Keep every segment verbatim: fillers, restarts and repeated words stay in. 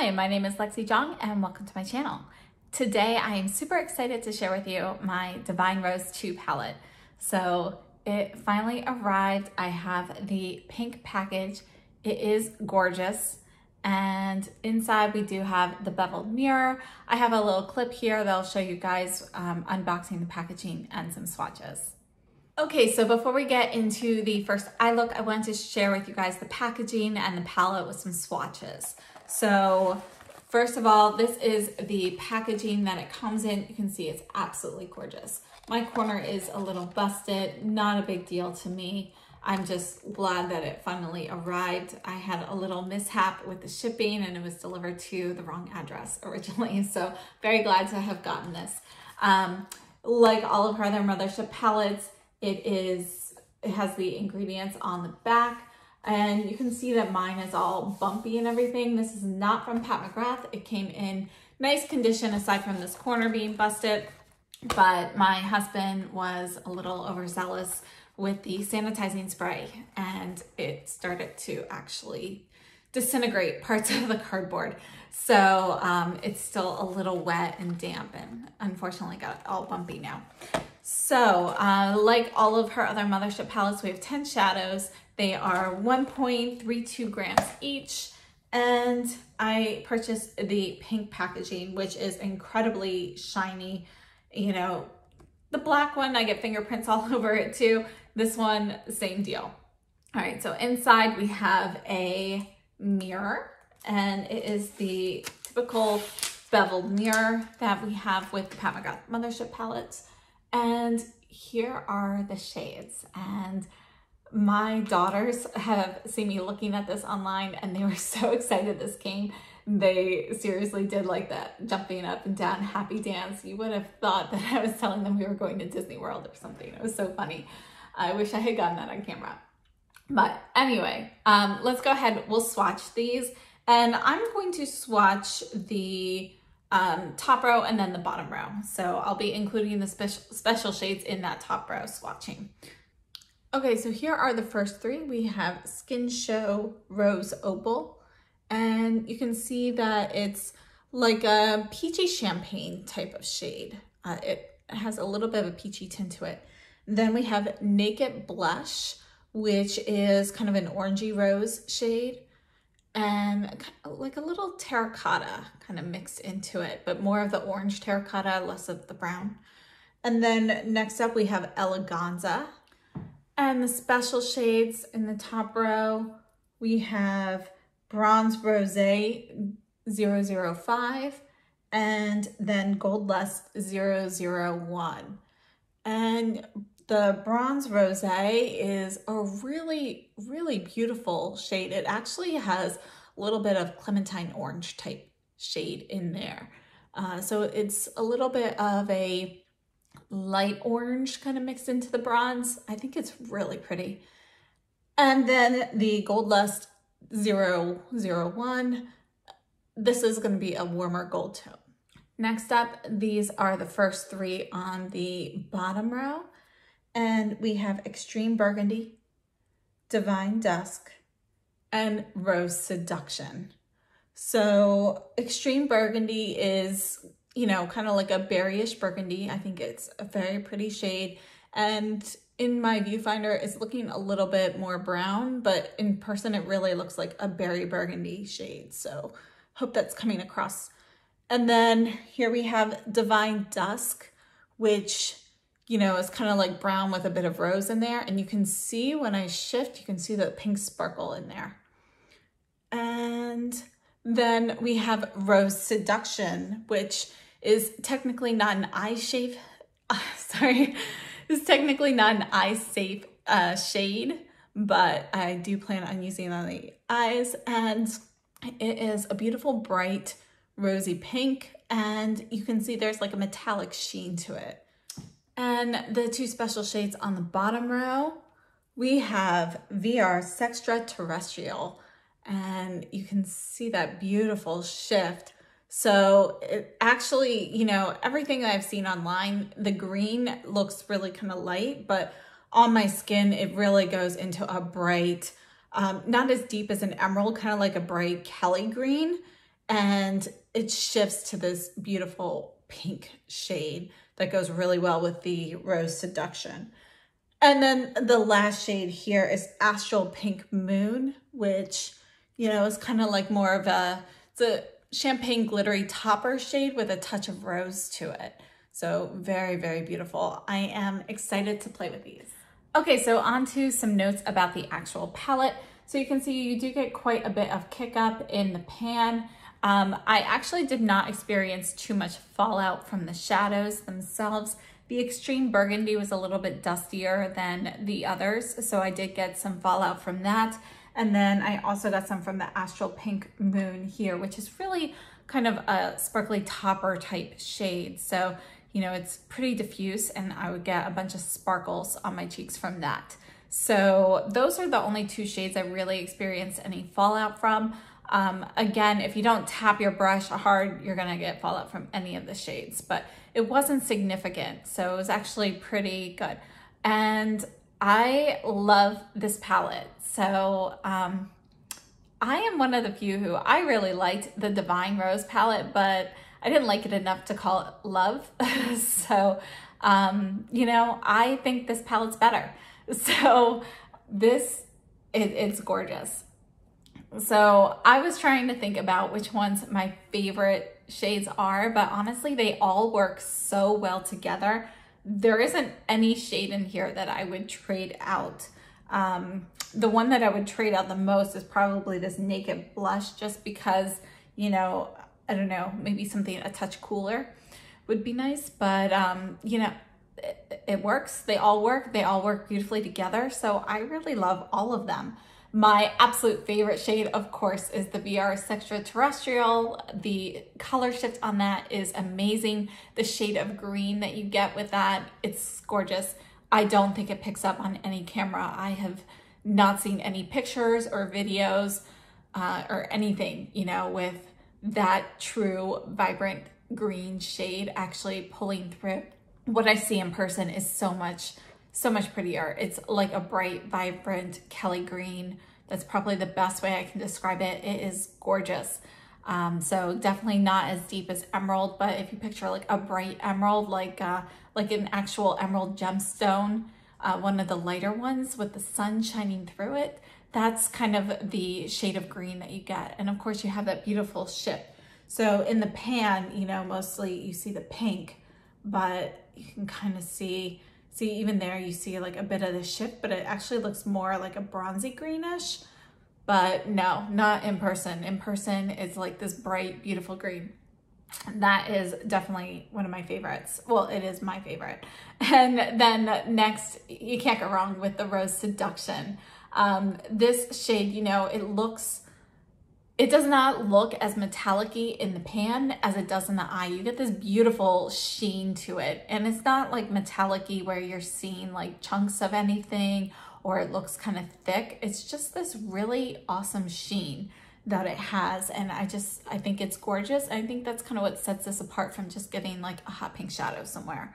Hi, my name is Lexi Jong and welcome to my channel. Today I am super excited to share with you my Divine Rose two palette. So it finally arrived. I have the pink package. It is gorgeous. And inside we do have the beveled mirror. I have a little clip here that'll show you guys um, unboxing the packaging and some swatches. Okay, so before we get into the first eye look, I wanted to share with you guys the packaging and the palette with some swatches. So first of all, this is the packaging that it comes in. You can see it's absolutely gorgeous. My corner is a little busted, not a big deal to me. I'm just glad that it finally arrived. I had a little mishap with the shipping and it was delivered to the wrong address originally. So very glad to have gotten this. Um, like all of her other Mothership palettes, it is, it has the ingredients on the back. And you can see that mine is all bumpy and everything. This is not from Pat McGrath. It came in nice condition aside from this corner being busted. But my husband was a little overzealous with the sanitizing spray and it started to actually disintegrate parts of the cardboard. So um, it's still a little wet and damp and unfortunately got all bumpy now. So uh, like all of her other Mothership palettes, we have ten shadows. They are one point three two grams each. And I purchased the pink packaging, which is incredibly shiny. You know, the black one, I get fingerprints all over it too. This one, same deal. All right, so inside we have a mirror and it is the typical beveled mirror that we have with the Pat McGrath Mothership palettes. And here are the shades. And my daughters have seen me looking at this online and they were so excited this came. They seriously did like that jumping up and down happy dance. You would have thought that I was telling them we were going to Disney World or something. It was so funny. I wish I had gotten that on camera. But anyway, um, let's go ahead. We'll swatch these and I'm going to swatch the um, top row and then the bottom row. So I'll be including the special special shades in that top row swatching. Okay, so here are the first three. We have Skin Show Rose Opal. And you can see that it's like a peachy champagne type of shade. Uh, it has a little bit of a peachy tint to it. Then we have Naked Blush, which is kind of an orangey rose shade and like a little terracotta kind of mixed into it, but more of the orange terracotta, less of the brown. And then next up we have Eleganza. And the special shades in the top row, we have Bronze Rose zero zero five, and then Gold Lust zero zero one. And the Bronze Rose is a really, really beautiful shade. It actually has a little bit of clementine orange type shade in there. Uh, so it's a little bit of a light orange kind of mixed into the bronze. I think it's really pretty. And then the Gold Lust zero zero one. This is going to be a warmer gold tone. Next up, these are the first three on the bottom row. And we have Extreme Burgundy, Divine Dusk, and Rose Seduction. So Extreme Burgundy is, you know, kind of like a berry-ish burgundy. I think it's a very pretty shade. And in my viewfinder, it's looking a little bit more brown, but in person, it really looks like a berry burgundy shade. So hope that's coming across. And then here we have Divine Dusk, which, you know, is kind of like brown with a bit of rose in there. And you can see when I shift, you can see the pink sparkle in there. And then we have Rose Seduction, which is technically not an eye shade. Oh, sorry. It's technically not an eye-safe uh, shade, but I do plan on using it on the eyes. And it is a beautiful, bright, rosy pink. And you can see there's like a metallic sheen to it. And the two special shades on the bottom row, we have V R Sextraterrestrial. And you can see that beautiful shift. So it actually, you know, everything I've seen online, the green looks really kind of light, but on my skin, it really goes into a bright, um, not as deep as an emerald, kind of like a bright Kelly green. and it shifts to this beautiful pink shade that goes really well with the Rose Seduction. And then the last shade here is Astral Pink Moon, which, you know, is kind of like more of a, it's a champagne glittery topper shade with a touch of rose to it. So very, very beautiful. I am excited to play with these. Okay, so on to some notes about the actual palette. So you can see you do get quite a bit of kick up in the pan. Um, I actually did not experience too much fallout from the shadows themselves. The Extreme Burgundy was a little bit dustier than the others, so I did get some fallout from that. And then I also got some from the Astral Pink Moon here, which is really kind of a sparkly topper type shade. So, you know, it's pretty diffuse and I would get a bunch of sparkles on my cheeks from that. So those are the only two shades I really experienced any fallout from. Um, again, if you don't tap your brush hard, you're gonna get fallout from any of the shades, but it wasn't significant. So it was actually pretty good. And I love this palette. So um, I am one of the few who, I really liked the Divine Rose palette, but I didn't like it enough to call it love. So, um, you know, I think this palette's better. So this, it, it's gorgeous. So I was trying to think about which ones my favorite shades are, but honestly, they all work so well together. There isn't any shade in here that I would trade out. Um, the one that I would trade out the most is probably this Naked Blush, just because, you know, I don't know, maybe something a touch cooler would be nice, but um, you know, it, it works. They all work. They all work beautifully together. So I really love all of them. My absolute favorite shade, of course, is the V R Sextraterrestrial. The color shift on that is amazing. The shade of green that you get with that, it's gorgeous. I don't think it picks up on any camera. I have not seen any pictures or videos uh, or anything, you know, with that true vibrant green shade actually pulling through. What I see in person is so much so much prettier. It's like a bright, vibrant Kelly green. That's probably the best way I can describe it. It is gorgeous. Um, so definitely not as deep as emerald, but if you picture like a bright emerald, like uh, like an actual emerald gemstone, uh, one of the lighter ones with the sun shining through it, that's kind of the shade of green that you get. And of course you have that beautiful shift. So in the pan, you know, mostly you see the pink, but you can kind of see See, even there you see like a bit of the shift, but it actually looks more like a bronzy greenish. But no, not in person. In person, it's like this bright, beautiful green. That is definitely one of my favorites. Well, it is my favorite. And then next, you can't go wrong with the Rose Seduction. Um, this shade, you know, it looks, it does not look as metallic-y in the pan as it does in the eye. You get this beautiful sheen to it. And it's not like metallic-y where you're seeing like chunks of anything or it looks kind of thick. It's just this really awesome sheen that it has. And I just, I think it's gorgeous. I think that's kind of what sets this apart from just getting like a hot pink shadow somewhere.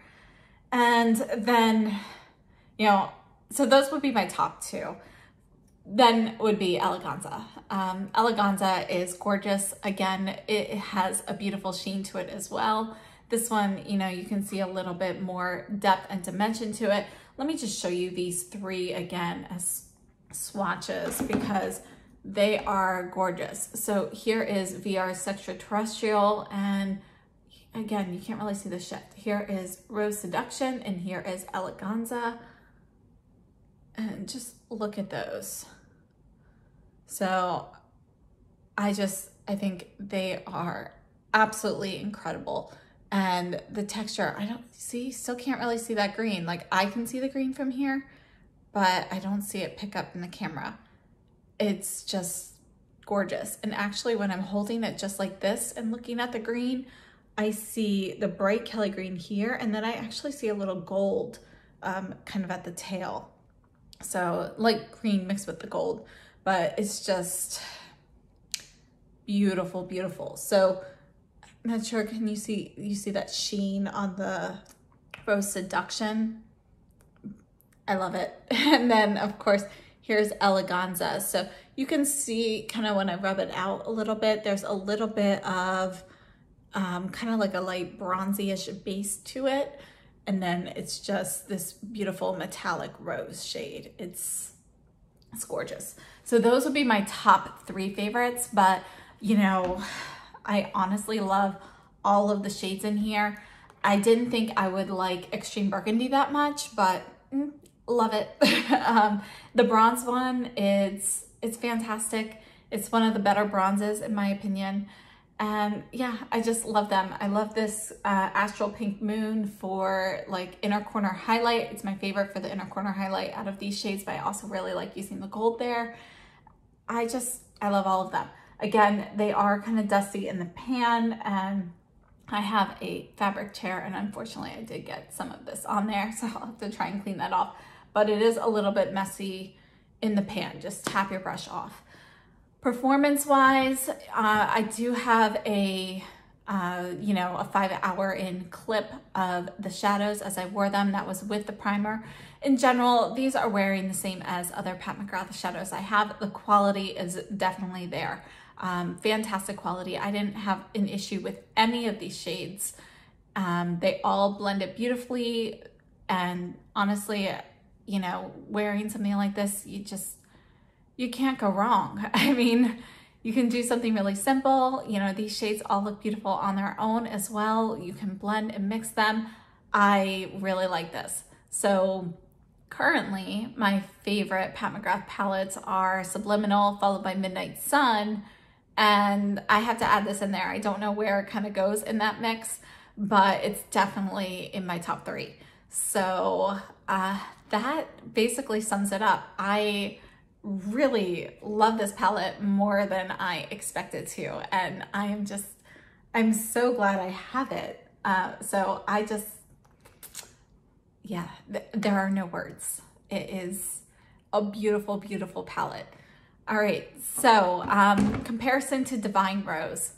And then, you know, so those would be my top two. Then would be Eleganza. Um, Eleganza is gorgeous. Again, it has a beautiful sheen to it as well. This one, you know, you can see a little bit more depth and dimension to it. Let me just show you these three again as swatches because they are gorgeous. So here is V R Sextraterrestrial, and again, you can't really see the shift. Here is Rose Seduction and here is Eleganza. And just look at those. So I just, I think they are absolutely incredible. And the texture, I don't see, still can't really see that green. Like I can see the green from here, but I don't see it pick up in the camera. It's just gorgeous. And actually when I'm holding it just like this and looking at the green, I see the bright Kelly green here. And then I actually see a little gold um, kind of at the tail. So light green mixed with the gold, but it's just beautiful, beautiful. So I'm not sure, can you see, you see that sheen on the Rose Seduction? I love it. And then of course Here's Eleganza. So you can see kind of when I rub it out a little bit, there's a little bit of um, kind of like a light bronzy-ish base to it. And then it's just this beautiful metallic rose shade. It's, it's gorgeous. So those would be my top three favorites, but you know, I honestly love all of the shades in here. I didn't think I would like Extreme Burgundy that much, but mm, love it. um, the bronze one, it's, it's fantastic. It's one of the better bronzes in my opinion. And yeah, I just love them. I love this uh, Astral Pink Moon for like inner corner highlight. It's my favorite for the inner corner highlight out of these shades, but I also really like using the gold there. I just, I love all of them. Again, they are kind of dusty in the pan, and I have a fabric chair, and unfortunately I did get some of this on there, so I'll have to try and clean that off. But it is a little bit messy in the pan. Just tap your brush off. Performance-wise, uh, I do have a, uh, you know, a five-hour-in clip of the shadows as I wore them. That was with the primer. In general, these are wearing the same as other Pat McGrath shadows I have. The quality is definitely there. Um, fantastic quality. I didn't have an issue with any of these shades. Um, they all blended beautifully, and honestly, you know, wearing something like this, you just... you can't go wrong. I mean, you can do something really simple. You know, these shades all look beautiful on their own as well. You can blend and mix them. I really like this. So currently my favorite Pat McGrath palettes are Subliminal, followed by Midnight Sun. And I have to add this in there. I don't know where it kind of goes in that mix, but it's definitely in my top three. So uh, that basically sums it up. I really love this palette more than I expected to, and I am just, I'm so glad I have it. Uh, so I just, yeah, th there are no words. It is a beautiful, beautiful palette. All right, so um, comparison to Divine Rose.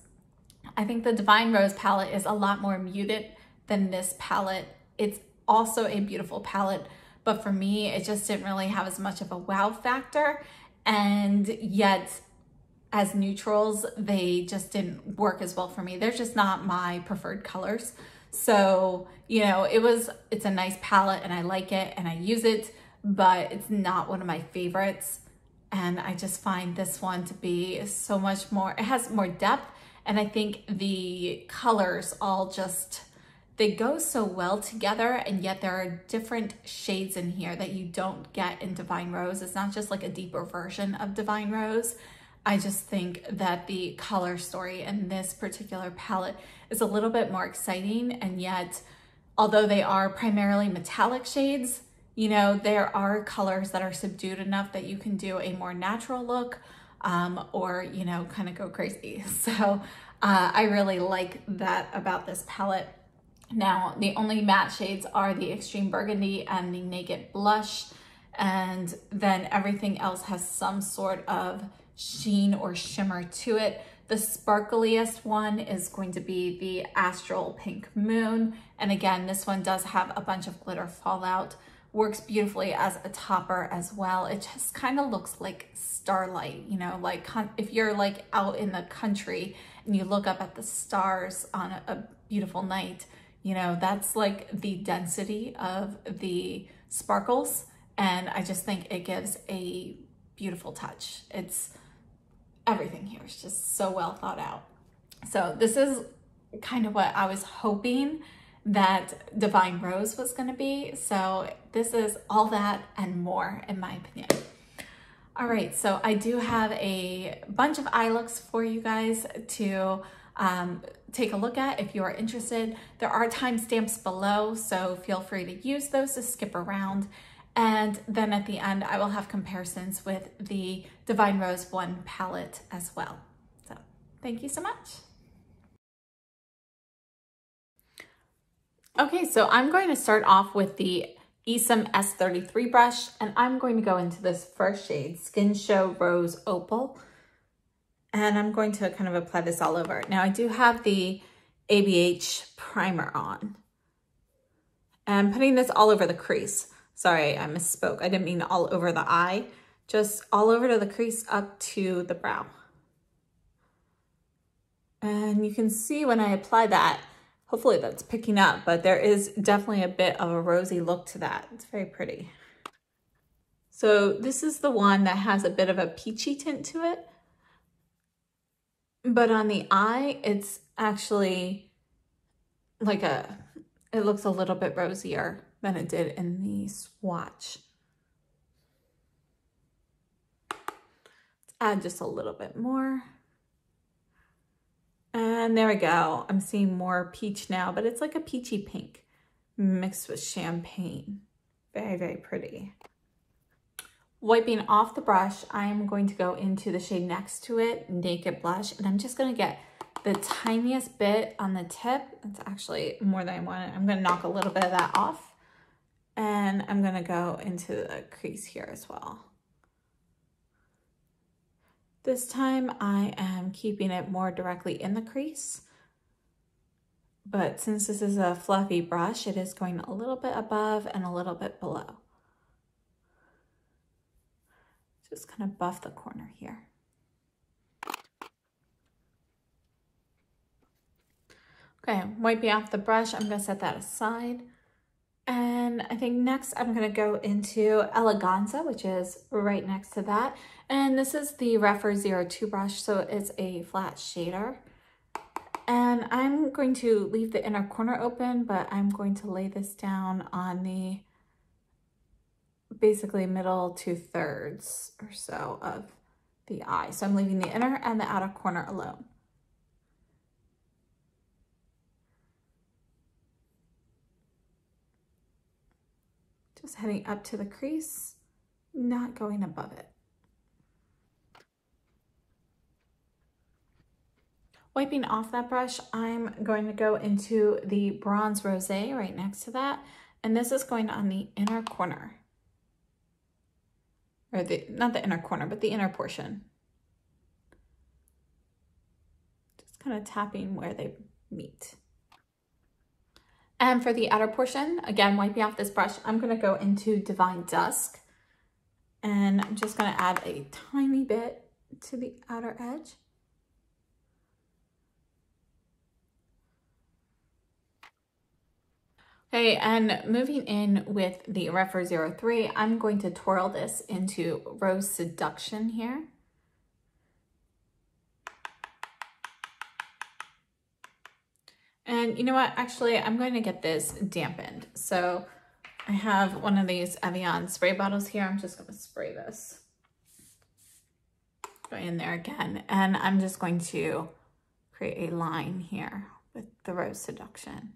I think the Divine Rose palette is a lot more muted than this palette. It's also a beautiful palette, but for me, it just didn't really have as much of a wow factor. And yet, as neutrals, they just didn't work as well for me. They're just not my preferred colors. So, you know, it was, it's a nice palette and I like it and I use it, but it's not one of my favorites. And I just find this one to be so much more, it has more depth. And I think the colors all just, they go so well together, and yet there are different shades in here that you don't get in Divine Rose. It's not just like a deeper version of Divine Rose. I just think that the color story in this particular palette is a little bit more exciting, and yet, although they are primarily metallic shades, you know, there are colors that are subdued enough that you can do a more natural look um, or, you know, kind of go crazy. So uh, I really like that about this palette. Now, the only matte shades are the Extreme Burgundy and the Naked Blush, and then everything else has some sort of sheen or shimmer to it. The sparkliest one is going to be the Astral Pink Moon, and again, this one does have a bunch of glitter fallout. Works beautifully as a topper as well. It just kind of looks like starlight, you know, like if you're like out in the country and you look up at the stars on a, a beautiful night. You know, that's like the density of the sparkles, and I just think it gives a beautiful touch. It's everything here is just so well thought out. So this is kind of what I was hoping that Divine Rose was going to be. So this is all that and more in my opinion. All right, so I do have a bunch of eye looks for you guys to um, take a look at if you are interested. There are timestamps below, so feel free to use those to skip around. And then at the end, I will have comparisons with the Divine Rose one palette as well. So thank you so much. Okay, so I'm going to start off with the Esom S thirty-three brush, and I'm going to go into this first shade, Skin Show Rose Opal, and I'm going to kind of apply this all over. Now, I do have the A B H primer on, and I'm putting this all over the crease. Sorry, I misspoke. I didn't mean all over the eye. just all over to the crease up to the brow. And you can see when I apply that, hopefully that's picking up, but there is definitely a bit of a rosy look to that. It's very pretty. So this is the one that has a bit of a peachy tint to it. But on the eye, it's actually like a, it looks a little bit rosier than it did in the swatch. Let's add just a little bit more. And there we go. I'm seeing more peach now, but it's like a peachy pink mixed with champagne. Very, very pretty. Wiping off the brush, I'm going to go into the shade next to it, Naked Blush, and I'm just going to get the tiniest bit on the tip. It's actually more than I wanted. I'm going to knock a little bit of that off, and I'm going to go into the crease here as well. This time I am keeping it more directly in the crease, but since this is a fluffy brush, it is going a little bit above and a little bit below. Just kind of buff the corner here. Okay, wiping off the brush, I'm gonna set that aside. And I think next I'm going to go into Eleganza, which is right next to that. And this is the Refer zero two brush, so it's a flat shader. And I'm going to leave the inner corner open, but I'm going to lay this down on the basically middle two thirds or so of the eye. So I'm leaving the inner and the outer corner alone. Just heading up to the crease, not going above it. Wiping off that brush, I'm going to go into the Bronze Rose right next to that, and this is going on the inner corner. Or the, not the inner corner, but the inner portion. Just kind of tapping where they meet. And for the outer portion, again, wiping off this brush, I'm going to go into Divine Dusk. And I'm just going to add a tiny bit to the outer edge. Okay, and moving in with the Refer zero three, I'm going to twirl this into Rose Seduction here. And you know what, actually, I'm going to get this dampened. So I have one of these Evian spray bottles here. I'm just going to spray this. Go in there again. And I'm just going to create a line here with the Rose Seduction.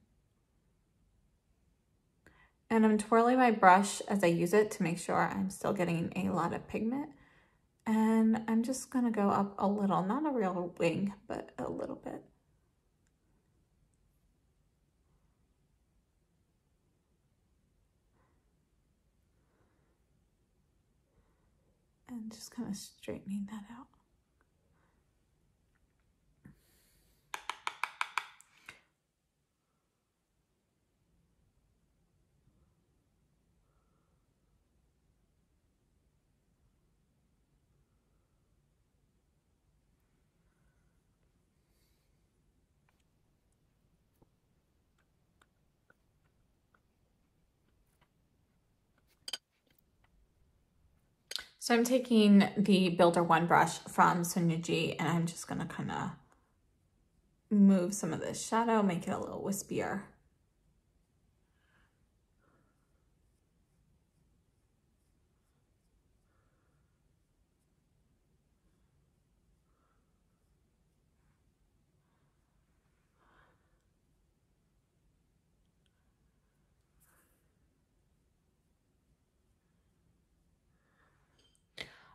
And I'm twirling my brush as I use it to make sure I'm still getting a lot of pigment. And I'm just going to go up a little, not a real wing, but a little bit. And just kind of straightening that out. So I'm taking the Builder one brush from Sonia G, and I'm just going to kind of move some of this shadow, make it a little wispier.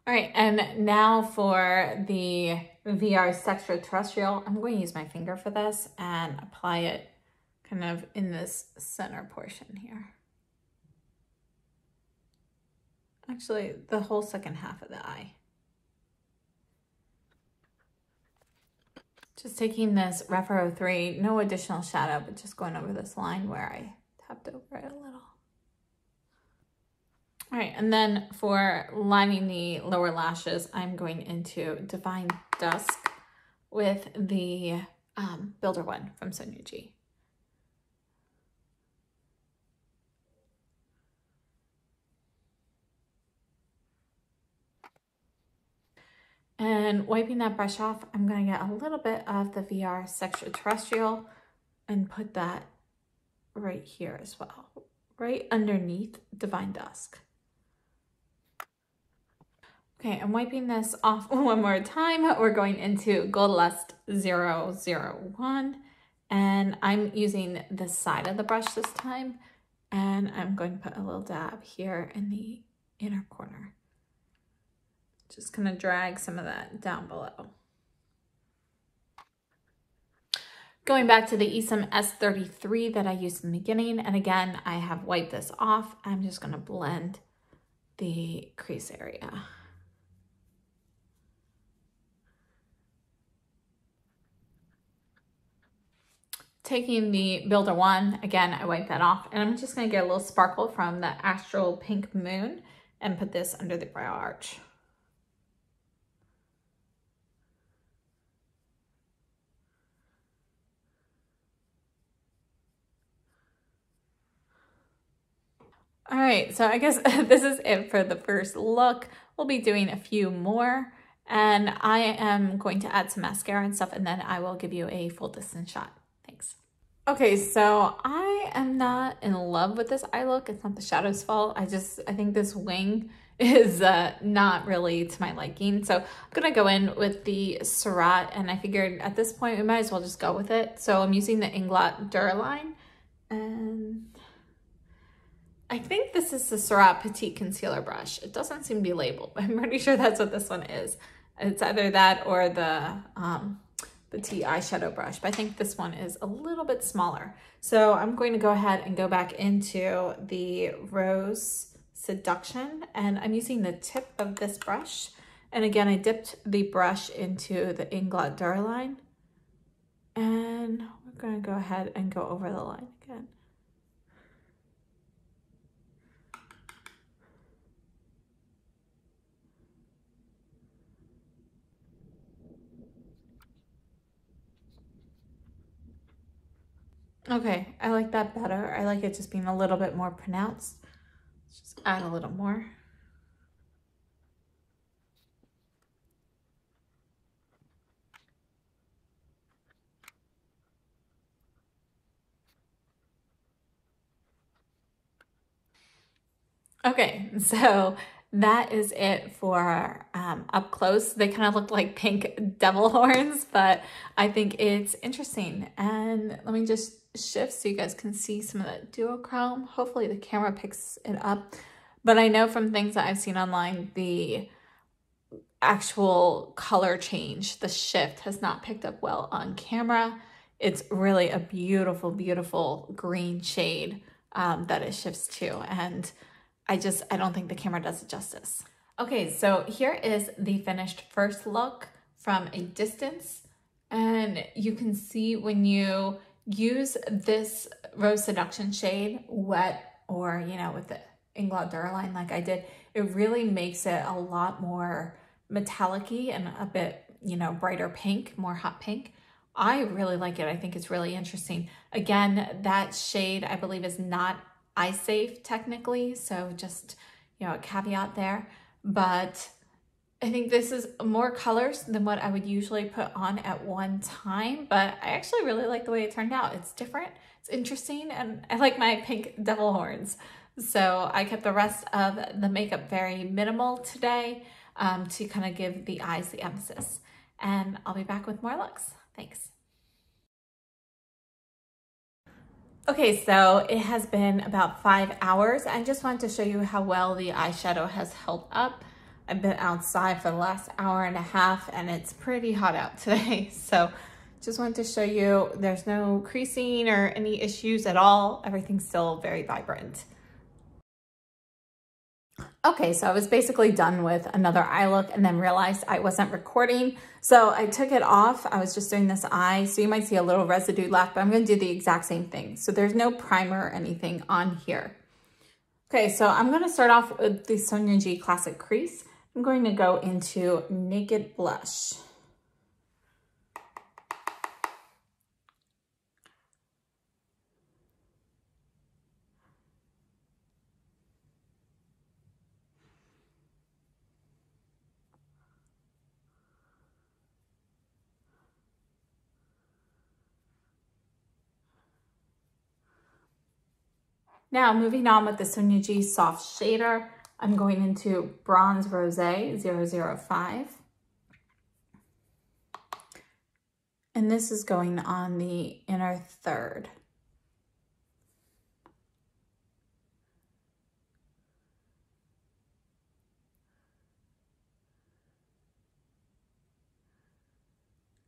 All right, and now for the V R Sextraterrestrial, I'm going to use my finger for this and apply it kind of in this center portion here. Actually, the whole second half of the eye. Just taking this Refer zero three, no additional shadow, but just going over this line where I tapped over it a little. All right, and then for lining the lower lashes, I'm going into Divine Dusk with the um, Builder one from Sonia G. And wiping that brush off, I'm going to get a little bit of the V R Sextraterrestrial and put that right here as well, right underneath Divine Dusk. Okay, I'm wiping this off one more time. We're going into Gold Lust zero zero one, and I'm using the side of the brush this time, and I'm going to put a little dab here in the inner corner. Just going to drag some of that down below. Going back to the Esom S thirty-three that I used in the beginning, and again, I have wiped this off. I'm just going to blend the crease area. Taking the Builder one, again, I wipe that off, and I'm just going to get a little sparkle from the Astral Pink Moon and put this under the brow arch. All right, so I guess this is it for the first look. We'll be doing a few more, and I am going to add some mascara and stuff, and then I will give you a full distance shot. Thanks. Okay, so I am not in love with this eye look. It's not the shadow's fault. I just, I think this wing is uh, not really to my liking. So I'm gonna go in with the Surratt, and I figured at this point, we might as well just go with it. So I'm using the Inglot Duraline, and I think this is the Surratt Petite Concealer Brush. It doesn't seem to be labeled, but I'm pretty sure that's what this one is. It's either that or the um, Petite Eyeshadow Brush, but I think this one is a little bit smaller. So I'm going to go ahead and go back into the Rose Seduction, and I'm using the tip of this brush. And again, I dipped the brush into the Inglot Duraline, and we're going to go ahead and go over the line again. Okay, I like that better. I like it just being a little bit more pronounced. Let's just add a little more. Okay, so that is it for um, up close. They kind of look like pink devil horns, but I think it's interesting. And let me just shift so you guys can see some of that duochrome. Hopefully the camera picks it up, but I know from things that I've seen online, the actual color change, the shift, has not picked up well on camera. It's really a beautiful, beautiful green shade um, that it shifts to, and I just, I don't think the camera does it justice. Okay, so here is the finished first look from a distance, and you can see when you use this Rose Seduction shade wet, or you know, with the Inglot Duraline like I did, it really makes it a lot more metallic-y and a bit, you know, brighter pink, more hot pink. I really like it. I think it's really interesting. Again, that shade I believe is not eye safe technically, so just, you know, a caveat there, but I think this is more colors than what I would usually put on at one time, but I actually really like the way it turned out. It's different, it's interesting, and I like my pink devil horns. So I kept the rest of the makeup very minimal today um, to kind of give the eyes the emphasis. And I'll be back with more looks. Thanks. Okay, so it has been about five hours. I just wanted to show you how well the eyeshadow has held up. I've been outside for the last hour and a half, and it's pretty hot out today. So just wanted to show you there's no creasing or any issues at all. Everything's still very vibrant. Okay, so I was basically done with another eye look and then realized I wasn't recording. So I took it off. I was just doing this eye. So you might see a little residue left, but I'm gonna do the exact same thing. So there's no primer or anything on here. Okay, so I'm going to start off with the Sonia G Classic Crease. I'm going to go into Naked Blush. Now, moving on with the Sonia G Soft Shader, I'm going into Bronze Rose zero zero five. And this is going on the inner third.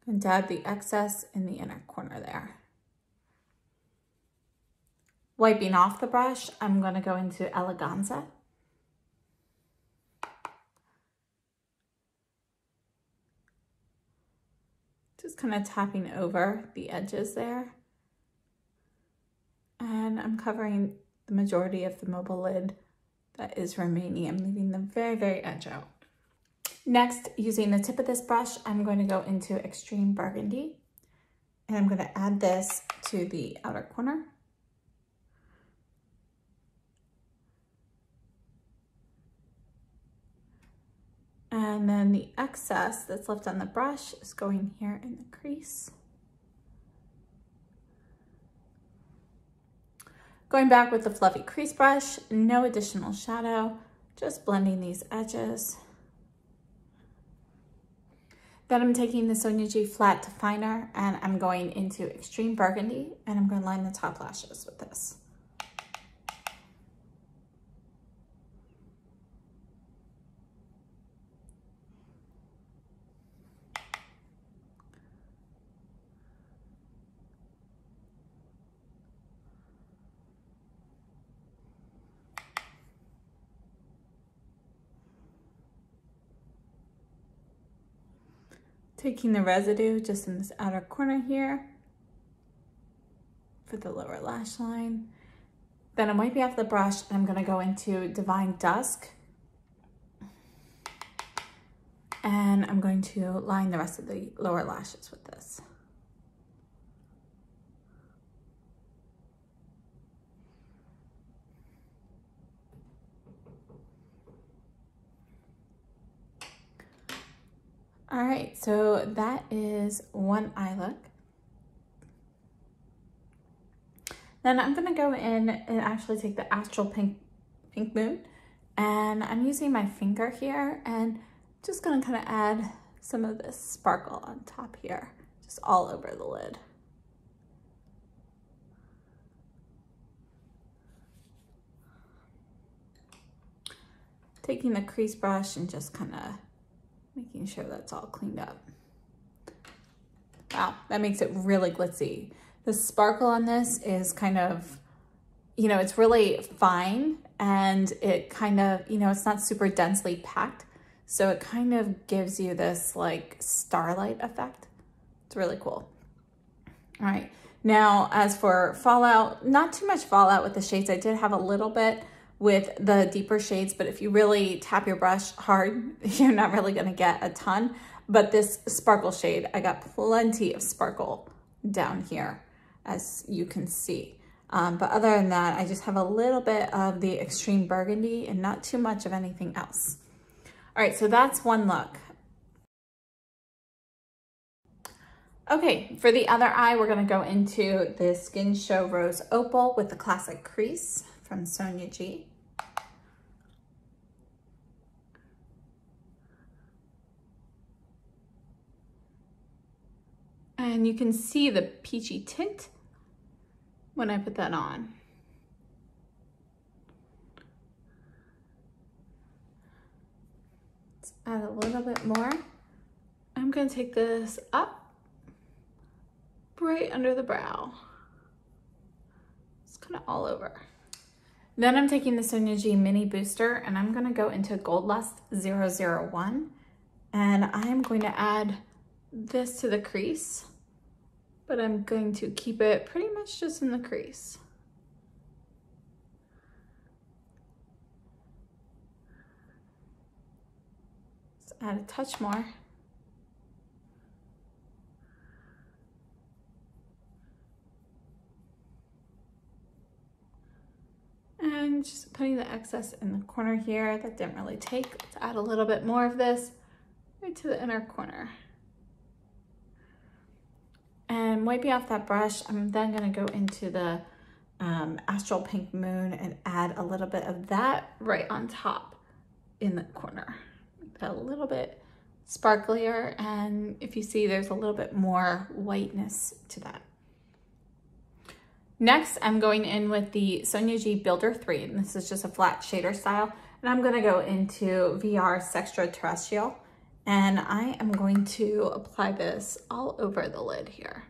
And dab the excess in the inner corner there. Wiping off the brush, I'm going to go into Eleganza. Just kind of tapping over the edges there. And I'm covering the majority of the mobile lid that is remaining. I'm leaving the very, very edge out. Next, using the tip of this brush, I'm going to go into Extreme Burgundy. And I'm going to add this to the outer corner. And then the excess that's left on the brush is going here in the crease. Going back with the fluffy crease brush, no additional shadow, just blending these edges. Then I'm taking the Sonia G Flat Definer and I'm going into Extreme Burgundy and I'm going to line the top lashes with this. Taking the residue just in this outer corner here for the lower lash line. Then I'm wiping off the brush and I'm going to go into Divine Dusk. And I'm going to line the rest of the lower lashes with this. All right, so that is one eye look. Then I'm gonna go in and actually take the Astral Pink, Pink Moon, and I'm using my finger here and just gonna kinda add some of this sparkle on top here, just all over the lid. Taking the crease brush and just kinda making sure that's all cleaned up. Wow, that makes it really glitzy. The sparkle on this is kind of, you know, it's really fine and it kind of, you know, it's not super densely packed. So it kind of gives you this like starlight effect. It's really cool. All right, now as for fallout, not too much fallout with the shades. I did have a little bit with the deeper shades, but if you really tap your brush hard, you're not really gonna get a ton. But this sparkle shade, I got plenty of sparkle down here, as you can see. Um, but other than that, I just have a little bit of the Extreme Burgundy and not too much of anything else. All right, so that's one look. Okay, for the other eye, we're gonna go into the Skin Show Rose Opal with the Classic Crease from Sonia G. And you can see the peachy tint when I put that on. Let's add a little bit more. I'm going to take this up right under the brow. It's kind of all over. Then I'm taking the Sonia G Mini Booster and I'm gonna go into Gold Lust zero zero one and I'm going to add this to the crease, but I'm going to keep it pretty much just in the crease. add a touch more. And just putting the excess in the corner here that didn't really take. Let's add a little bit more of this right to the inner corner. And wiping off that brush, I'm then going to go into the um, Astral Pink Moon and add a little bit of that right on top in the corner. Make that a little bit sparklier, and if you see, there's a little bit more whiteness to that. Next, I'm going in with the Sonia G Builder three, and this is just a flat shader style, and I'm going to go into V R Sextraterrestrial, and I am going to apply this all over the lid here.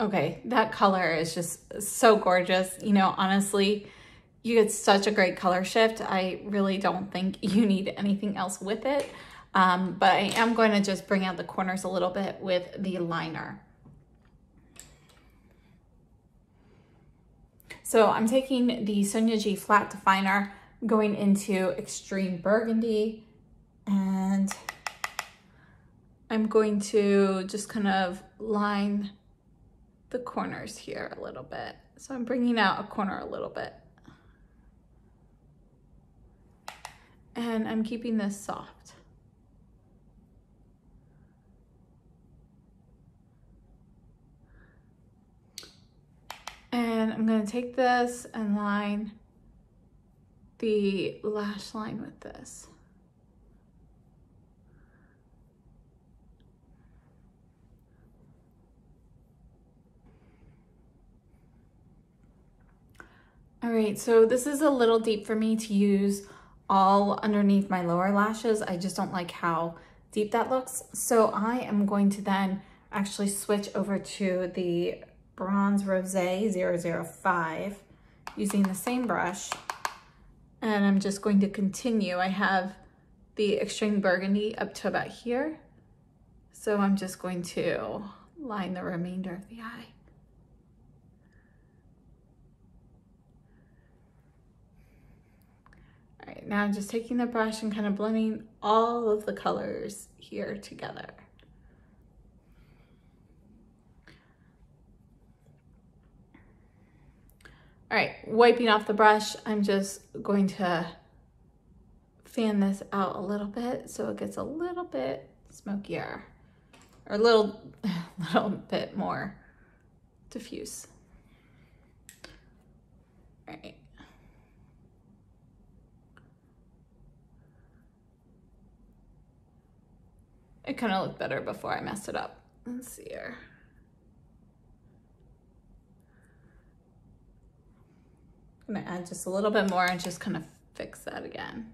Okay, that color is just so gorgeous. You know, honestly, you get such a great color shift. I really don't think you need anything else with it. Um, but I am going to just bring out the corners a little bit with the liner. So I'm taking the Sonia G Flat Definer, going into Extreme Burgundy, and I'm going to just kind of line the corners here a little bit. So I'm bringing out a corner a little bit. And I'm keeping this soft. And I'm gonna take this and line the lash line with this. All right, so this is a little deep for me to use all underneath my lower lashes. I just don't like how deep that looks. So I am going to then actually switch over to the Bronze Rose zero zero five using the same brush. And I'm just going to continue. I have the Extreme Burgundy up to about here. So I'm just going to line the remainder of the eye. All right, now I'm just taking the brush and kind of blending all of the colors here together. All right, wiping off the brush, I'm just going to fan this out a little bit so it gets a little bit smokier, or a little, little bit more diffuse. All right. It kind of looked better before I messed it up. Let's see here. I'm gonna add just a little bit more and just kind of fix that again.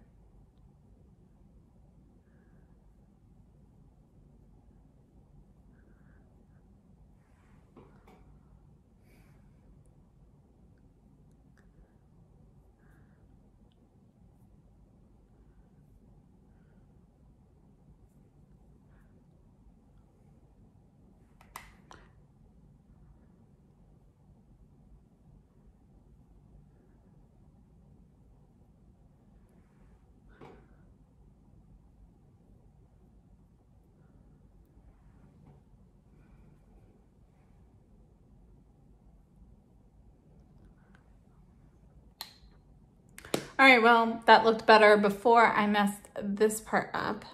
All right, well, that looked better before I messed this part up.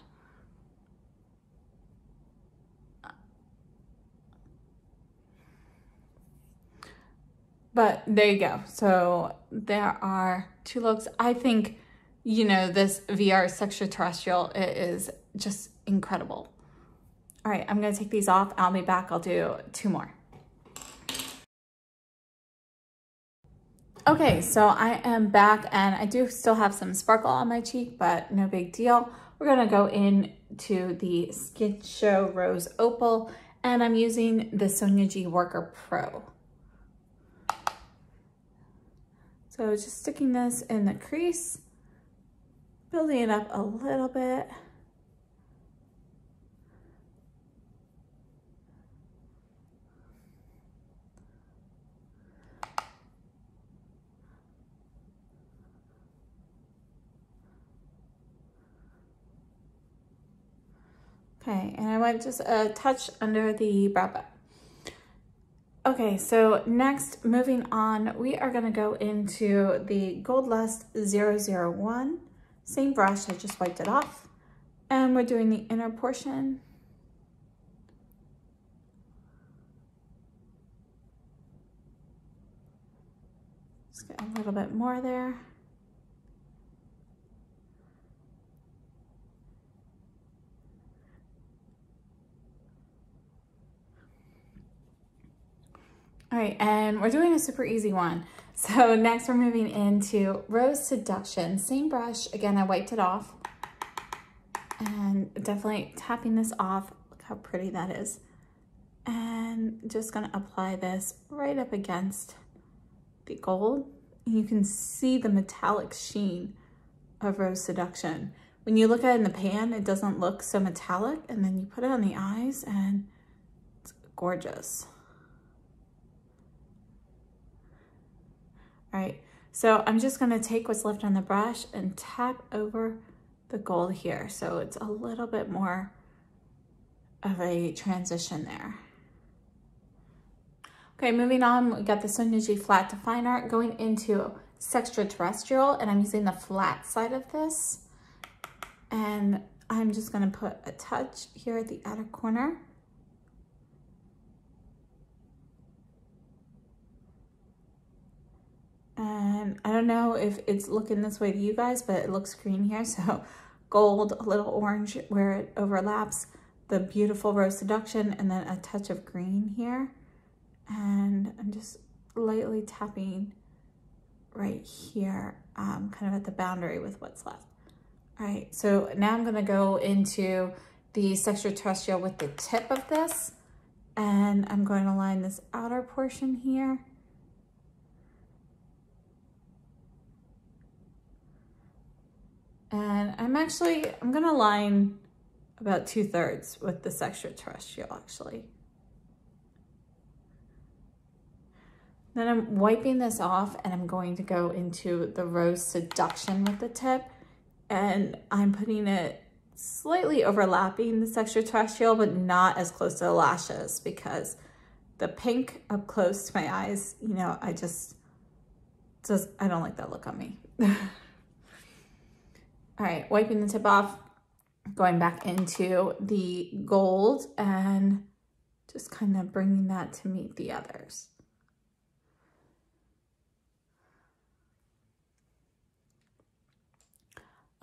But there you go. So there are two looks. I think, you know, this V R Sextraterrestrial, it is just incredible. All right, I'm gonna take these off. I'll be back, I'll do two more. Okay, so I am back, and I do still have some sparkle on my cheek, but no big deal. We're gonna go in to the Skin Show Rose Opal, and I'm using the Sonia G Worker Pro. So just sticking this in the crease, building it up a little bit. Okay, and I went just a touch under the brow bone. Okay, so next, moving on, we are gonna go into the Gold Lust zero zero one. Same brush, I just wiped it off. And we're doing the inner portion. Just get a little bit more there. All right, and we're doing a super easy one. So next we're moving into Rose Seduction. Same brush, again, I wiped it off. And definitely tapping this off. Look how pretty that is. And just gonna apply this right up against the gold. You can see the metallic sheen of Rose Seduction. When you look at it in the pan, it doesn't look so metallic, and then you put it on the eyes and it's gorgeous. All right, so I'm just gonna take what's left on the brush and tap over the gold here. So it's a little bit more of a transition there. Okay, moving on, we got the Sonia G Flat Definer going into Sextraterrestrial, and I'm using the flat side of this. And I'm just gonna put a touch here at the outer corner. And I don't know if it's looking this way to you guys, but it looks green here. So gold, a little orange where it overlaps, the beautiful Rose Seduction, and then a touch of green here. And I'm just lightly tapping right here, um, kind of at the boundary with what's left. All right, so now I'm gonna go into the Sextraterrestrial with the tip of this. And I'm going to line this outer portion here. And I'm actually, I'm gonna line about two thirds with this Sextraterrestrial actually. Then I'm wiping this off and I'm going to go into the Rose Seduction with the tip. And I'm putting it slightly overlapping the Sextraterrestrial, but not as close to the lashes because the pink up close to my eyes, you know, I just, just I don't like that look on me. All right, wiping the tip off, going back into the gold and just kind of bringing that to meet the others.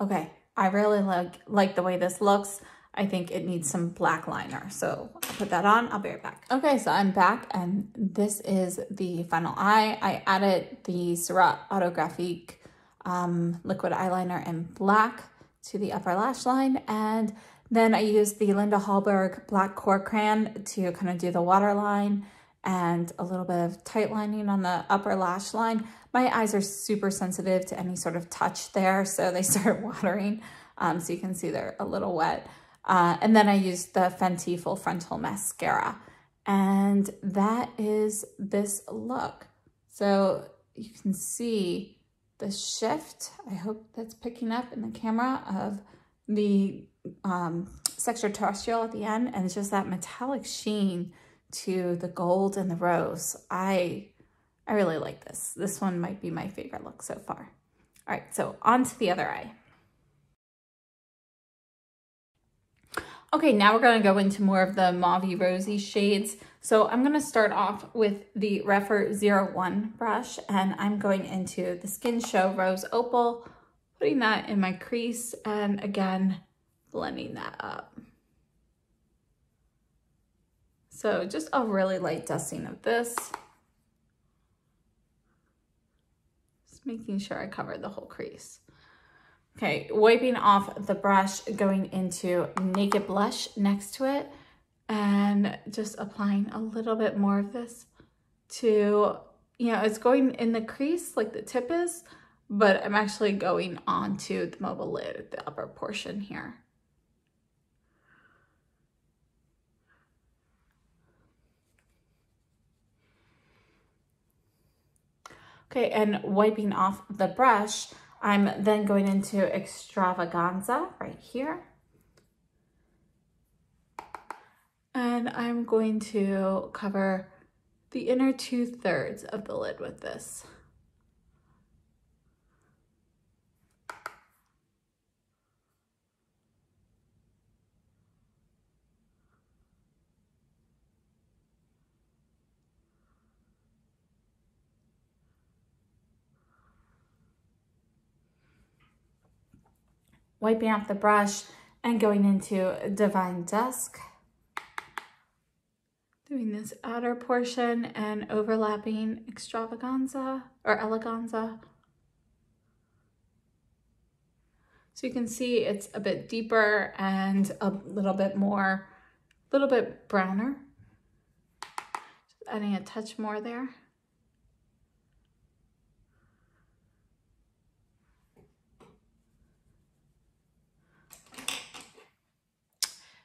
Okay, I really like, like the way this looks. I think it needs some black liner. So I'll put that on, I'll be right back. Okay, so I'm back and this is the final eye. I added the Surratt Autographique Um, liquid eyeliner in black to the upper lash line, and then I used the Linda Hallberg black core crayon to kind of do the waterline and a little bit of tight lining on the upper lash line. My eyes are super sensitive to any sort of touch there, so they start watering, um, so you can see they're a little wet. Uh, and then I used the Fenty Full Frontal Mascara, and that is this look. So you can see the shift, I hope that's picking up in the camera, of the um, Sextraterrestrial at the end, and it's just that metallic sheen to the gold and the rose. I, I really like this. This one might be my favorite look so far. All right, so on to the other eye. Okay, now we're gonna go into more of the mauvey rosy shades. So I'm gonna start off with the Refined one brush, and I'm going into the Skin Show Rose Opal, putting that in my crease, and again, blending that up. So just a really light dusting of this. Just making sure I cover the whole crease. Okay, wiping off the brush, going into Naked Blush next to it, and just applying a little bit more of this to you know, it's going in the crease like the tip is, but I'm actually going onto the mobile lid, the upper portion here. Okay, and wiping off the brush, I'm then going into Extravaganza right here. And I'm going to cover the inner two thirds of the lid with this. Wiping off the brush and going into Divine Dusk. Doing this outer portion and overlapping Extravaganza or Eleganza. So you can see it's a bit deeper and a little bit more, a little bit browner. Just adding a touch more there.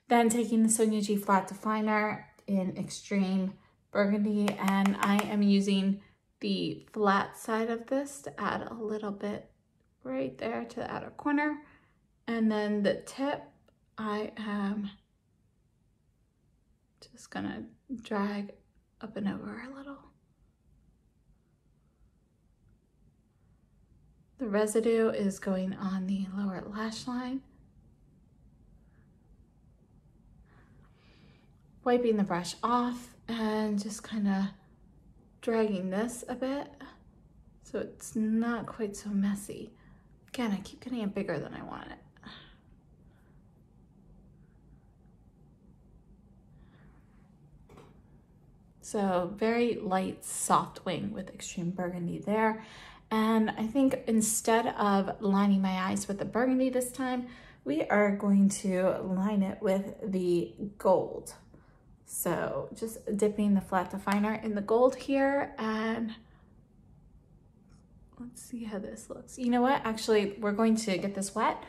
Then taking the Sonia G Flat Definer in Extreme Burgundy, and I am using the flat side of this to add a little bit right there to the outer corner. And then the tip, I am just gonna drag up and over a little. The residue is going on the lower lash line. Wiping the brush off and just kind of dragging this a bit so it's not quite so messy. Again, I keep getting it bigger than I want it. So very light, soft wing with Extreme Burgundy there. And I think instead of lining my eyes with the burgundy this time, we are going to line it with the gold. So just dipping the flat definer in the gold here, and let's see how this looks. You know what? Actually, we're going to get this wet.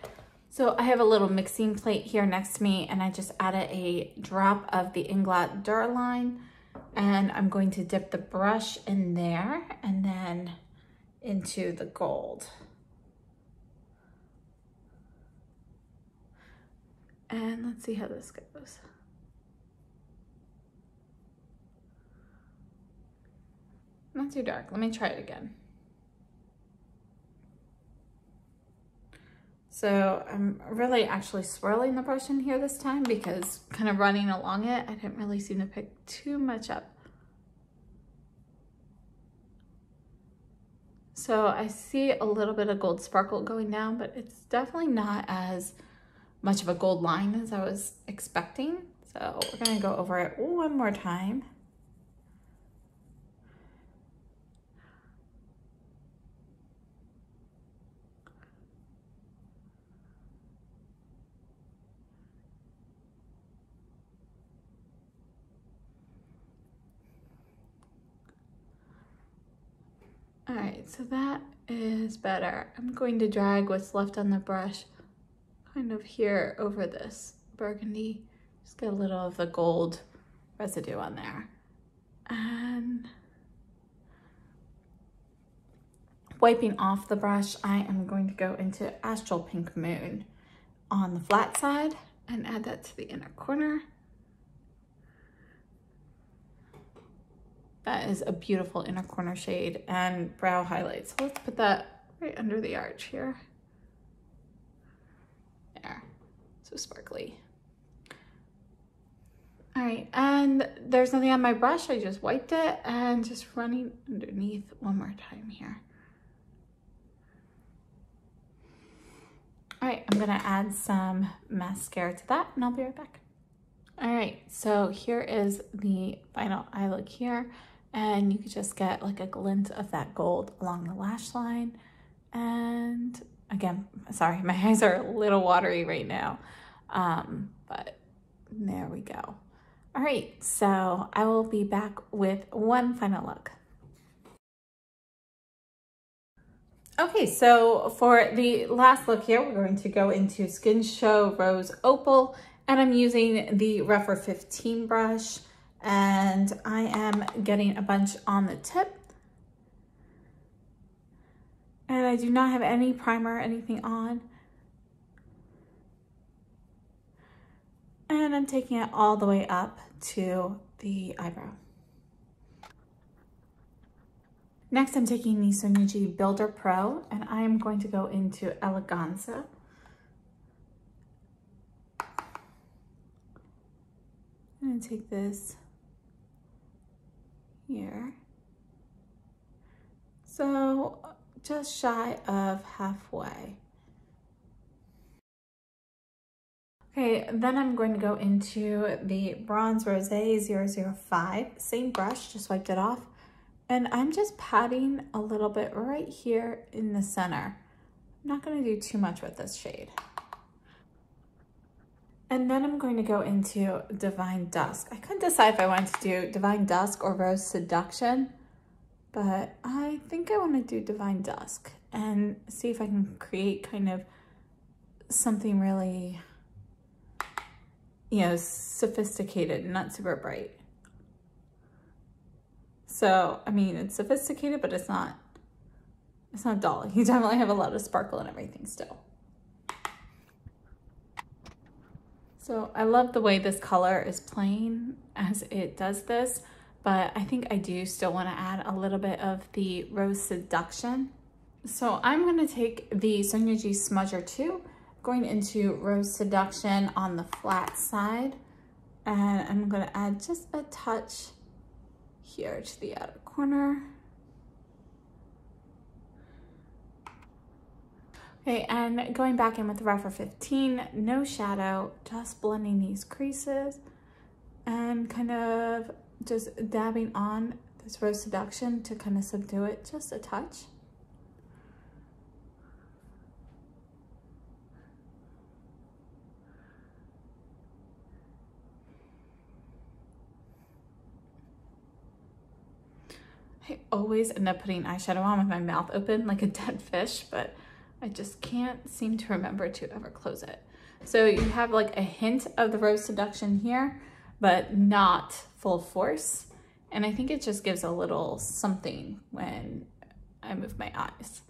So I have a little mixing plate here next to me, and I just added a drop of the Inglot Duraline, and I'm going to dip the brush in there and then into the gold. And let's see how this goes. Not too dark. Let me try it again. So I'm really actually swirling the brush in here this time because kind of running along it, I didn't really seem to pick too much up. So I see a little bit of gold sparkle going down, but it's definitely not as much of a gold line as I was expecting. So we're gonna go over it one more time. All right, so that is better. I'm going to drag what's left on the brush kind of here over this burgundy. Just get a little of the gold residue on there. And wiping off the brush, I am going to go into Astral Pink Moon on the flat side and add that to the inner corner. That is a beautiful inner corner shade and brow highlight. So let's put that right under the arch here. There, so sparkly. All right, and there's nothing on my brush. I just wiped it and just running underneath one more time here. All right, I'm gonna add some mascara to that and I'll be right back. All right, so here is the final eye look here. And you could just get like a glint of that gold along the lash line. And again, sorry, my eyes are a little watery right now, um, but there we go. All right, so I will be back with one final look. Okay, so for the last look here, we're going to go into Skin Show Rose Opal, and I'm using the Rougher fifteen brush, and I am getting a bunch on the tip. And I do not have any primer or anything on. And I'm taking it all the way up to the eyebrow. Next, I'm taking the Sonia G Builder Pro, and I am going to go into Eleganza. I'm going to take this here. So just shy of halfway. Okay, then I'm going to go into the Bronze Rose zero zero five, same brush, just wiped it off. And I'm just patting a little bit right here in the center. I'm not going to do too much with this shade. And then I'm going to go into Divine Dusk. I couldn't decide if I wanted to do Divine Dusk or Rose Seduction, but I think I want to do Divine Dusk and see if I can create kind of something really, you know, sophisticated, not super bright. So, I mean, it's sophisticated, but it's not, it's not dull. You definitely have a lot of sparkle and everything still. So I love the way this color is playing as it does this, but I think I do still want to add a little bit of the Rose Seduction. So I'm going to take the Sonia G Smudger two, going into Rose Seduction on the flat side, and I'm going to add just a touch here to the outer corner. Okay, and going back in with the Rougher fifteen, no shadow, just blending these creases and kind of just dabbing on this Rose Seduction to kind of subdue it just a touch. I always end up putting eyeshadow on with my mouth open like a dead fish, but I just can't seem to remember to ever close it. So you have like a hint of the Rose Seduction here, but not full force. And I think it just gives a little something when I move my eyes.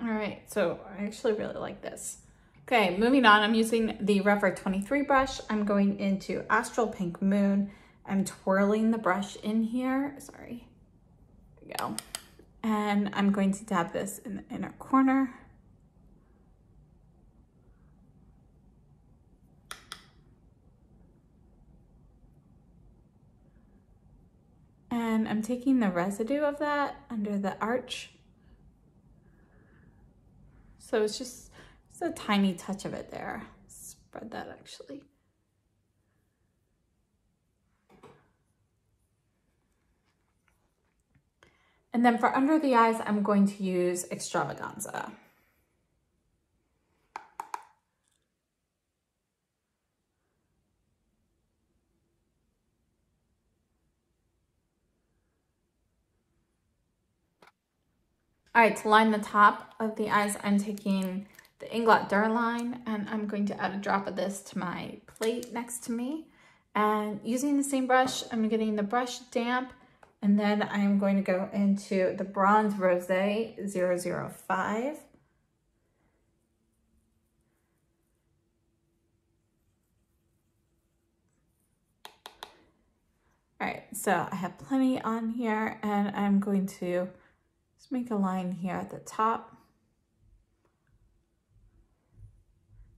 All right, so I actually really like this. Okay, moving on, I'm using the Rougher twenty-three brush. I'm going into Astral Pink Moon. I'm twirling the brush in here, sorry. Go. And I'm going to dab this in the inner corner. And I'm taking the residue of that under the arch. So it's just, just a tiny touch of it there. Spread that actually. And then for under the eyes, I'm going to use Extravaganza. All right, to line the top of the eyes, I'm taking the Inglot Dur line, and I'm going to add a drop of this to my plate next to me. And using the same brush, I'm getting the brush damp. And then I'm going to go into the Bronze Rose zero zero five. All right, so I have plenty on here, and I'm going to just make a line here at the top.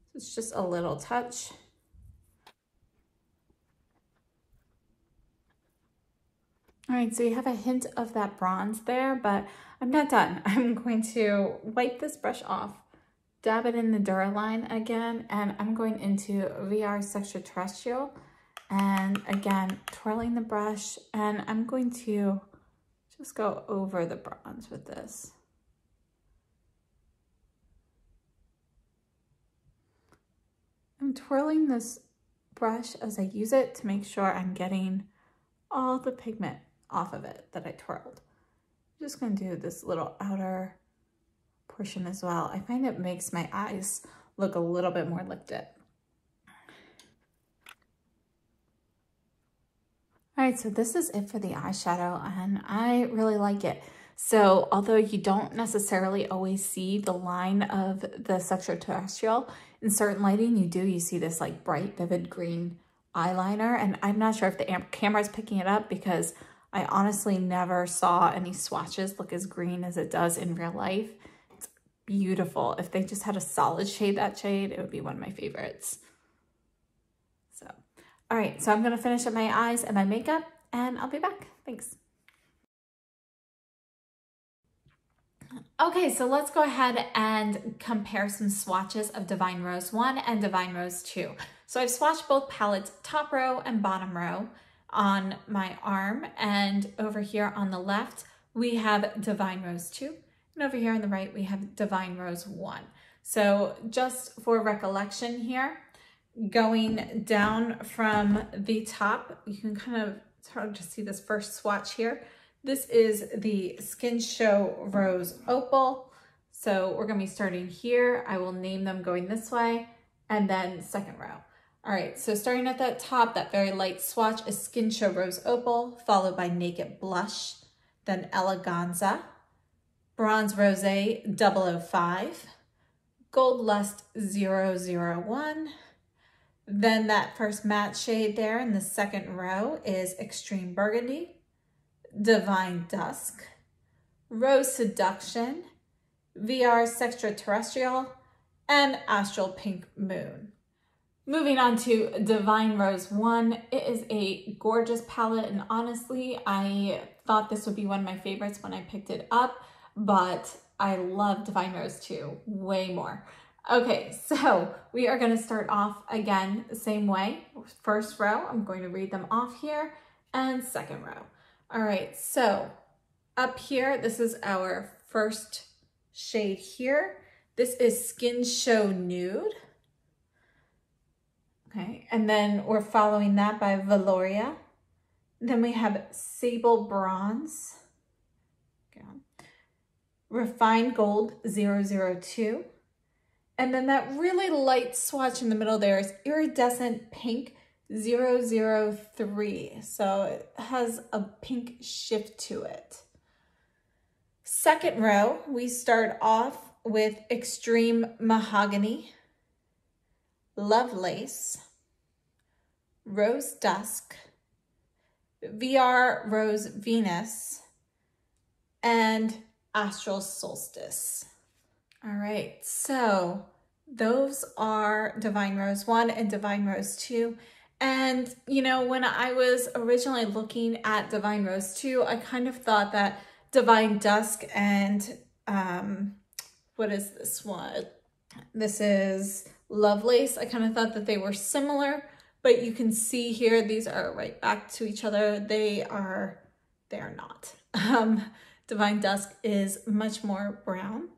So it's just a little touch. All right, so you have a hint of that bronze there, but I'm not done. I'm going to wipe this brush off, dab it in the Dur line again, and I'm going into V R Sextraterrestrial, and again, twirling the brush, and I'm going to just go over the bronze with this. I'm twirling this brush as I use it to make sure I'm getting all the pigment off of it that I twirled. I'm just gonna do this little outer portion as well. I find it makes my eyes look a little bit more lifted. All right, so this is it for the eyeshadow, and I really like it. So although you don't necessarily always see the line of the Sextraterrestrial, in certain lighting you do, you see this like bright, vivid green eyeliner, and I'm not sure if the camera's picking it up because I honestly never saw any swatches look as green as it does in real life. It's beautiful. If they just had a solid shade that shade, it would be one of my favorites. So, all right, so I'm gonna finish up my eyes and my makeup and I'll be back, thanks. Okay, so let's go ahead and compare some swatches of Divine Rose one and Divine Rose two. So I've swatched both palettes, top row and bottom row, on my arm, and over here on the left we have Divine Rose two, and over here on the right we have Divine Rose one. So just for recollection here, going down from the top, you can kind of, it's hard to see this first swatch here. This is the Skin Show Rose Opal. So we're gonna be starting here. I will name them going this way and then second row. All right, so starting at that top, that very light swatch is Skinshow Rose Opal, followed by Naked Blush, then Eleganza, Bronze Rose double oh five, Gold Lust double oh one, then that first matte shade there in the second row is Extreme Burgundy, Divine Dusk, Rose Seduction, V R Sextraterrestrial, and Astral Pink Moon. Moving on to Divine Rose one, it is a gorgeous palette, and honestly, I thought this would be one of my favorites when I picked it up, but I love Divine Rose two way more. Okay, so we are gonna start off again, same way. First row, I'm going to read them off here, and second row. All right, so up here, this is our first shade here. This is Skin Show Nude. Okay, and then we're following that by Velouria. Then we have Sable Bronze, okay. Refined Gold double oh two, and then that really light swatch in the middle there is Iridescent Pink double oh three. So it has a pink shift to it. Second row, we start off with Extreme Mahogany, Lovelace, Rose Dusk, V R Rose Venus, and Astral Solstice. All right, so those are Divine Rose one and Divine Rose two. And, you know, when I was originally looking at Divine Rose two, I kind of thought that Divine Dusk and, um, what is this one? This is Lovelace. I kind of thought that they were similar, but you can see here, these are right back to each other. They are, they are not. Um, Divine Dusk is much more brown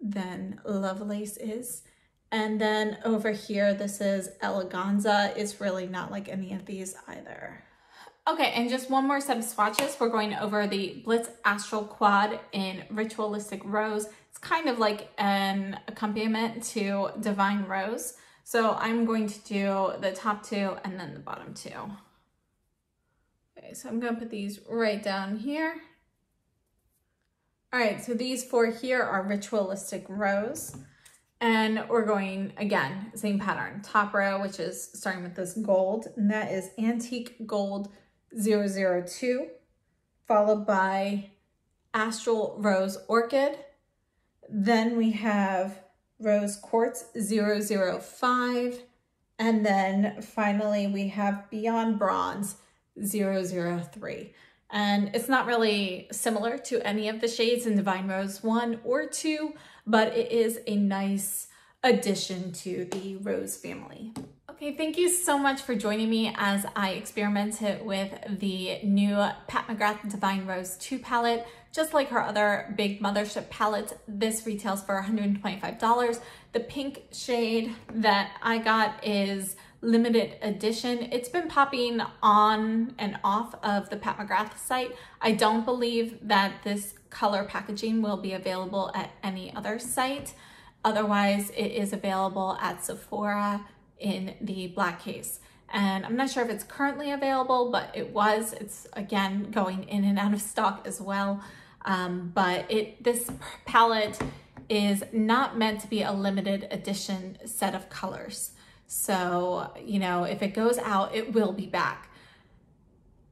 than Lovelace is. And then over here, this is Eleganza. It's really not like any of these either. Okay, and just one more set of swatches. We're going over the Blitz Astral Quad in Ritualistic Rose. It's kind of like an accompaniment to Divine Rose. So I'm going to do the top two and then the bottom two. Okay, so I'm gonna put these right down here. All right, so these four here are Ritualistic Rose. And we're going, again, same pattern. Top row, which is starting with this gold, and that is Antique Gold double oh two, followed by Astral Rose Orchid. Then we have Rose Quartz double oh five. And then finally we have Beyond Bronze double oh three. And it's not really similar to any of the shades in Divine Rose one or two, but it is a nice addition to the Rose family. Okay, thank you so much for joining me as I experimented with the new Pat McGrath Divine Rose two palette. Just like her other big mothership palettes, this retails for one hundred twenty-five dollars. The pink shade that I got is limited edition. It's been popping on and off of the Pat McGrath site. I don't believe that this color packaging will be available at any other site. Otherwise, it is available at Sephora in the black case. And I'm not sure if it's currently available, but it was. It's, again, going in and out of stock as well. Um, but it this palette is not meant to be a limited edition set of colors. So, you know, if it goes out, it will be back.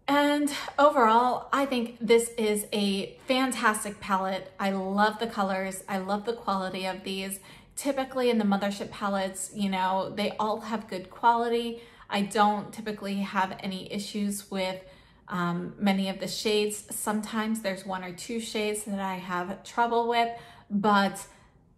And overall, I think this is a fantastic palette. I love the colors. I love the quality of these. Typically in the Mothership palettes, you know, they all have good quality. I don't typically have any issues with um, many of the shades. Sometimes there's one or two shades that I have trouble with, but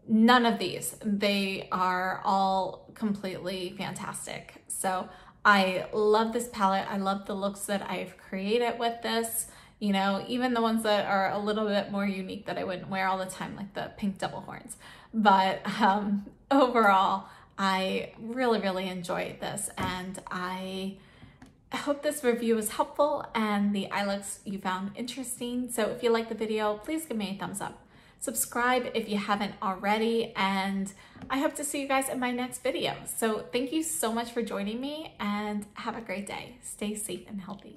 none of these. They are all completely fantastic. So I love this palette. I love the looks that I've created with this. You know, even the ones that are a little bit more unique that I wouldn't wear all the time, like the pink double horns. But um, overall, I really, really enjoyed this, and I hope this review was helpful and the eye looks you found interesting. So if you like the video, please give me a thumbs up. Subscribe if you haven't already, and I hope to see you guys in my next video. So thank you so much for joining me, and have a great day. Stay safe and healthy.